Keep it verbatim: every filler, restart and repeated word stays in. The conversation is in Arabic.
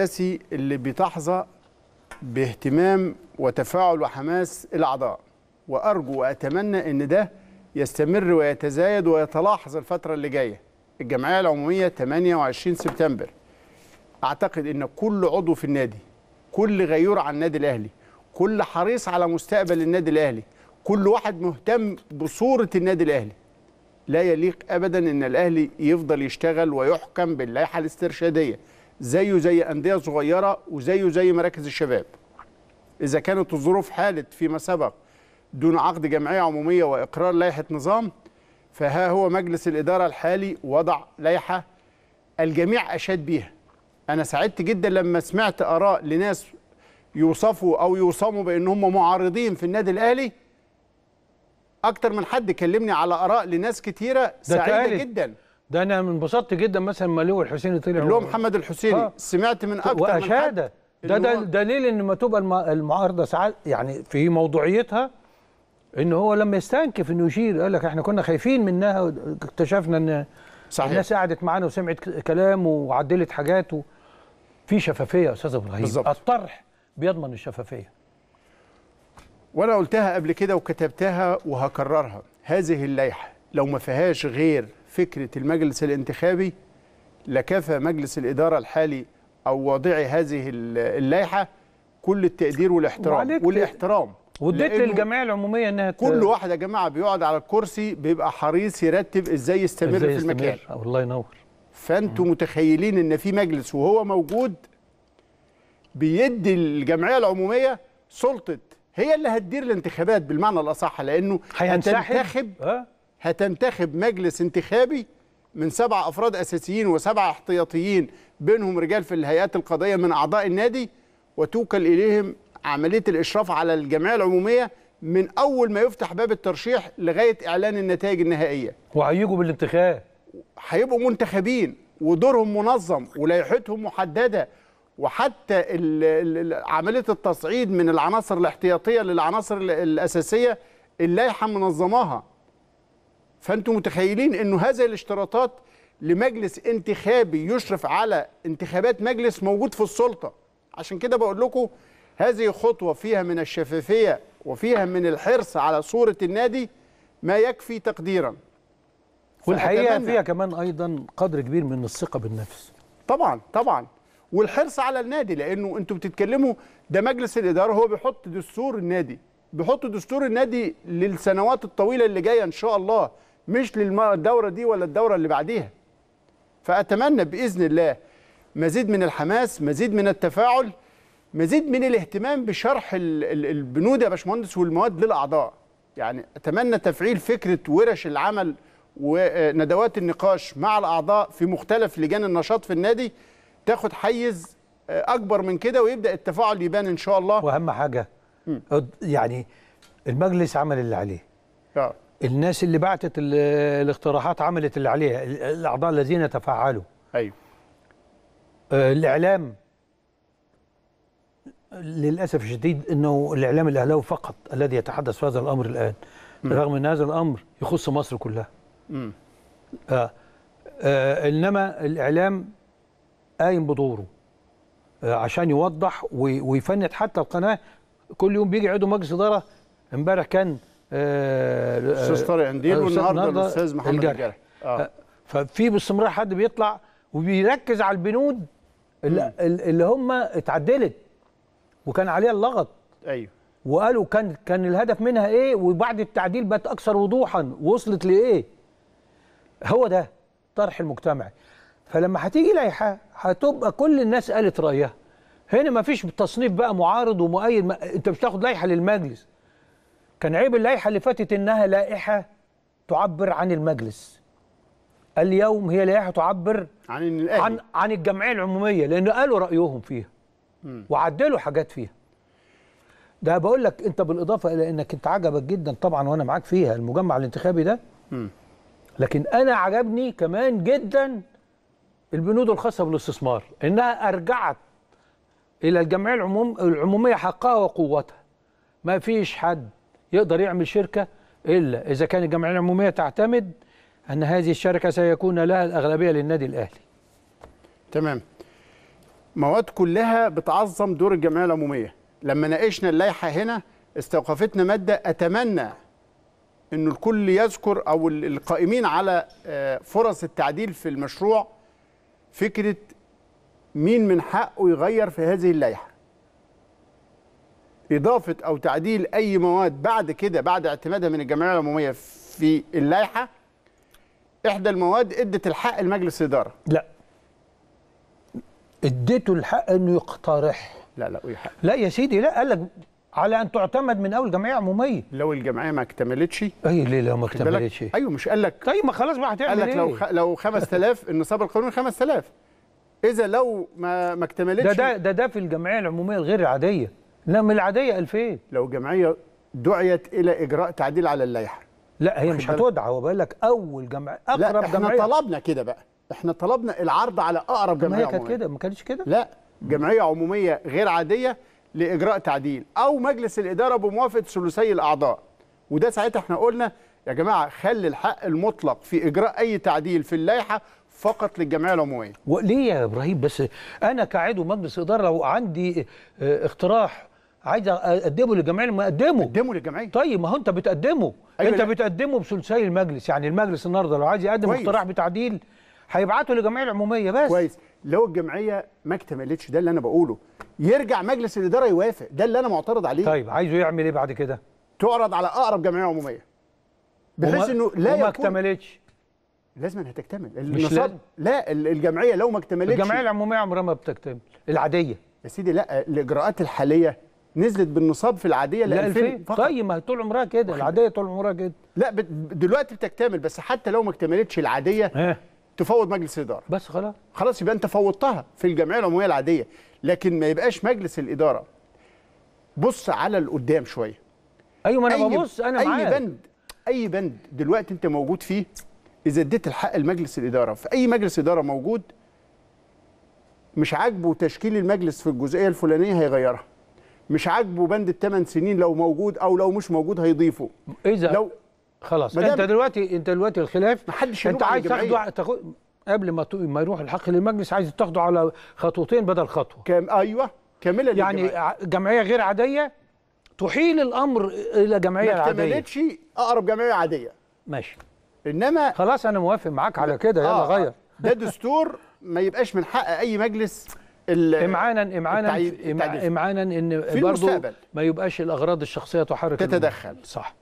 السياسي اللي بتحظى باهتمام وتفاعل وحماس الأعضاء، وأرجو وأتمنى أن ده يستمر ويتزايد ويتلاحظ الفترة اللي جاية. الجمعية العمومية ثمانية وعشرين سبتمبر، أعتقد أن كل عضو في النادي، كل غيور عن النادي الأهلي، كل حريص على مستقبل النادي الأهلي، كل واحد مهتم بصورة النادي الأهلي، لا يليق أبدا أن الأهلي يفضل يشتغل ويحكم باللائحة الاسترشادية زيه زي أندية صغيرة وزيه زي مراكز الشباب. إذا كانت الظروف حالت فيما سبق دون عقد جمعية عمومية وإقرار لائحة نظام، فها هو مجلس الإدارة الحالي وضع لائحة الجميع أشاد بيها. أنا سعدت جدا لما سمعت آراء لناس يوصفوا أو يوصموا بأنهم معارضين في النادي الأهلي. أكتر من حد كلمني على آراء لناس كتيرة سعيدة جدا. ده انا انبسطت جدا مثلا مالو الحسيني طلع اللي هو محمد الحسيني آه. سمعت من اكتر واشهاده ده ده دليل ان ما تبقى المعارضه ساعات يعني في موضوعيتها، ان هو لما يستنكف انه يشير قال لك احنا كنا خايفين منها، اكتشفنا ان صحيح. الناس قعدت معانا وسمعت كلام وعدلت حاجات و... في شفافيه يا استاذ ابراهيم. الطرح بيضمن الشفافيه، وانا قلتها قبل كده وكتبتها وهكررها. هذه اللائحه لو ما فيهاش غير فكرة المجلس الانتخابي لكفى مجلس الإدارة الحالي أو واضع هذه اللائحة كل التقدير والاحترام والاحترام وديت للجمعية العمومية انها كل واحد يا جماعة بيقعد على الكرسي بيبقى حريص يرتب ازاي يستمر في المكان. الله ينور. فانتوا متخيلين ان في مجلس وهو موجود بيدي الجمعية العمومية سلطة هي اللي هتدير الانتخابات بالمعنى الأصح، لأنه هتنتخب أه؟ هتنتخب مجلس انتخابي من سبعة أفراد أساسيين وسبعة احتياطيين بينهم رجال في الهيئات القضائية من أعضاء النادي، وتوكل إليهم عملية الإشراف على الجمعية العمومية من أول ما يفتح باب الترشيح لغاية إعلان النتائج النهائية. وهيجوا بالانتخاب، هيبقوا منتخبين ودورهم منظم ولايحتهم محددة، وحتى عملية التصعيد من العناصر الاحتياطية للعناصر الأساسية اللائحة منظماها. فأنتم متخيلين أنه هذه الاشتراطات لمجلس انتخابي يشرف على انتخابات مجلس موجود في السلطة. عشان كده بقول لكم هذه خطوة فيها من الشفافية وفيها من الحرص على صورة النادي ما يكفي تقديرا، والحقيقة فيها كمان أيضا قدر كبير من الثقة بالنفس. طبعا طبعا، والحرص على النادي، لأنه أنتم بتتكلموا ده مجلس الإدارة هو بيحط دستور النادي، بيحط دستور النادي للسنوات الطويلة اللي جاية إن شاء الله، مش للدورة دي ولا الدورة اللي بعديها. فأتمنى بإذن الله مزيد من الحماس، مزيد من التفاعل، مزيد من الاهتمام بشرح البنود يا باشمهندس والمواد للأعضاء. يعني أتمنى تفعيل فكرة ورش العمل وندوات النقاش مع الأعضاء في مختلف لجان النشاط في النادي تاخد حيز أكبر من كده، ويبدأ التفاعل يبان إن شاء الله. وأهم حاجة يعني المجلس عمل اللي عليه، آه. الناس اللي بعتت الاقتراحات عملت اللي عليها، الأعضاء الذين تفاعلوا، أيوة. آه الإعلام للأسف الشديد أنه الإعلام الأهلاوي فقط الذي يتحدث في هذا الأمر الآن، م. رغم أن هذا الأمر يخص مصر كلها. م. آه آه إنما الإعلام قايم بدوره آه عشان يوضح ويفند. حتى القناة كل يوم بيجي يقعدوا مجلس إدارة. امبارح كان الاستاذ طارق قنديل والنهارده الاستاذ محمد الجرح. اه ففي باستمرار حد بيطلع وبيركز على البنود اللي, اللي هم اتعدلت وكان عليها اللغط، ايوه، وقالوا كان كان الهدف منها ايه، وبعد التعديل بقت اكثر وضوحا وصلت لايه. هو ده طرح المجتمعي. فلما هتيجي لائحه هتبقى كل الناس قالت رايها. هنا مفيش تصنيف بقى معارض ومؤيد، ما... انت مش تاخد لائحه للمجلس. كان عيب اللائحة اللي فاتت إنها لائحة تعبر عن المجلس. اليوم هي لائحة تعبر عن الأهلي. عن عن الجمعية العمومية، لأن قالوا رأيهم فيها م. وعدلوا حاجات فيها. ده بقول لك أنت بالإضافة إلى إنك أنت عجبك جدا طبعا وأنا معاك فيها المجمع الانتخابي ده. م. لكن أنا عجبني كمان جدا البنود الخاصة بالاستثمار، إنها أرجعت إلى الجمعية العموم العمومية حقها وقوتها. ما فيش حد يقدر يعمل شركة إلا إذا كان الجمعية العمومية تعتمد أن هذه الشركة سيكون لها الأغلبية للنادي الأهلي. تمام. مواد كلها بتعظم دور الجمعيه العموميه. لما ناقشنا اللائحه هنا استوقفتنا ماده اتمنى انه الكل يذكر او القائمين على فرص التعديل في المشروع فكره مين من حقه يغير في هذه اللائحه. اضافه او تعديل اي مواد بعد كده بعد اعتمادها من الجمعيه العموميه في اللائحه. احدى المواد ادت الحق لمجلس الاداره. لا. اديته الحق انه يقترح. لا لا ويحق. لا يا سيدي لا، قال لك على ان تعتمد من اول جمعيه عموميه. لو الجمعيه ما اكتملتش. اي ليه لو ما اكتملتش؟ ايوه مش قال لك. طيب ما خلاص بقى هتعمل ايه؟ قال لك لو لو خمسة آلاف النصاب القانوني خمسة آلاف. اذا لو ما ما اكتملتش. ده ده ده في الجمعيه العموميه الغير العاديه. لما العاديه ألفين. لو جمعيه دعيت الى اجراء تعديل على اللائحه. لا هي مش هتدعى، وبقول لك اول جمعيه اقرب جمعيه. لا احنا طلبنا كده بقى، احنا طلبنا العرض على اقرب جمعيه. ما هي كانت كده، ما كانتش كده. لا جمعيه عموميه غير عاديه لاجراء تعديل او مجلس الاداره بموافقه ثلثي الاعضاء. وده ساعتها احنا قلنا يا جماعه خلي الحق المطلق في اجراء اي تعديل في اللائحه فقط للجمعيه العموميه. وليه يا ابراهيم؟ بس انا كعضو مجلس اداره لو عندي اقتراح عايز اقدمه للجمعيه ما اقدمه. اقدمه للجمعيه. طيب ما هو انت بتقدمه، أيوة انت لا. بتقدمه بثلثي المجلس، يعني المجلس النهارده لو عايز يقدم اقتراح بتعديل هيبعته للجمعيه العموميه بس. كويس، لو الجمعيه ما اكتملتش ده اللي انا بقوله، يرجع مجلس الاداره يوافق، ده اللي انا معترض عليه. طيب عايزه يعمل ايه بعد كده؟ تعرض على اقرب جمعيه عموميه. بحيث انه لا يكون ما اكتملتش. لازم هتكتمل. مش لازم. لا الجمعيه لو ما اكتملتش. الجمعيه العموميه عمرها ما بتكتمل، العاديه. يا سيدي لا، الاجراءات الحاليه نزلت بالنصاب في العاديه ل ألفين. طيب ما طول عمرها كده، العاديه طول عمرها كده. لا دلوقتي بتكتمل، بس حتى لو ما اكتملتش العاديه اه. تفوض مجلس الاداره بس. خلاص خلاص يبقى انت فوضتها في الجمعيه العموميه العاديه، لكن ما يبقاش مجلس الاداره بص على القدام شويه. ايوه ما انا ببص، انا معاك. اي بند اي بند دلوقتي انت موجود فيه، اذا اديت الحق لمجلس الاداره في اي مجلس اداره موجود مش عاجبه تشكيل المجلس في الجزئيه الفلانيه هيغيرها، مش عاجبه بند الثمان سنين لو موجود او لو مش موجود هيضيفه. اذا لو خلاص انت دلوقتي انت دلوقتي الخلاف محدش انت عايز تاخده تاخد قبل ما ما يروح الحق للمجلس، عايز تاخده على خطوتين بدل خطوه. كام ايوه كامله للجمعيه. يعني جمعيه غير عاديه تحيل الامر الى جمعيه عاديه. ما اكتملتش اقرب جمعيه عاديه. ماشي. انما خلاص انا موافق معاك على كده، يلا آه غير. ده دستور ما يبقاش من حق اي مجلس امعانا امعانا امعانا ان برضه ما يبقاش الاغراض الشخصيه تحرك تتدخل. صح.